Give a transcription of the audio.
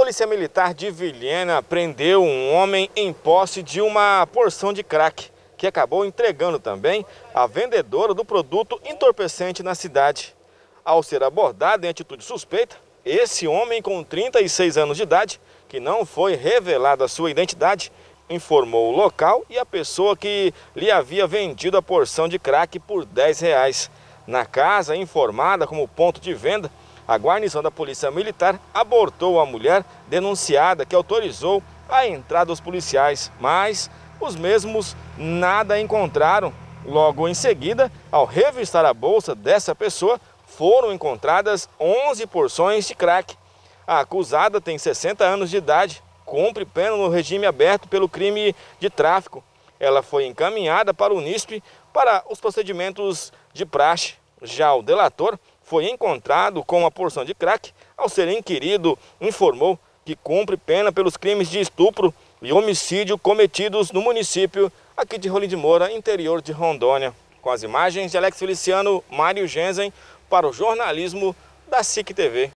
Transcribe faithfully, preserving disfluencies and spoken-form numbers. Polícia Militar de Vilhena prendeu um homem em posse de uma porção de crack, que acabou entregando também a vendedora do produto entorpecente na cidade. Ao ser abordado em atitude suspeita, esse homem com trinta e seis anos de idade, que não foi revelada a sua identidade, informou o local e a pessoa que lhe havia vendido a porção de crack por dez reais. Na casa, informada como ponto de venda, a guarnição da Polícia Militar abordou a mulher denunciada, que autorizou a entrada dos policiais, mas os mesmos nada encontraram. Logo em seguida, ao revistar a bolsa dessa pessoa, foram encontradas onze porções de crack. A acusada tem sessenta anos de idade, cumpre pena no regime aberto pelo crime de tráfico. Ela foi encaminhada para o N I S P para os procedimentos de praxe. Já o delator foi encontrado com uma porção de crack. Ao ser inquirido, informou que cumpre pena pelos crimes de estupro e homicídio cometidos no município aqui de Rolim de Moura, interior de Rondônia. Com as imagens de Alex Feliciano, Mario Jensen, para o jornalismo da S I C T V.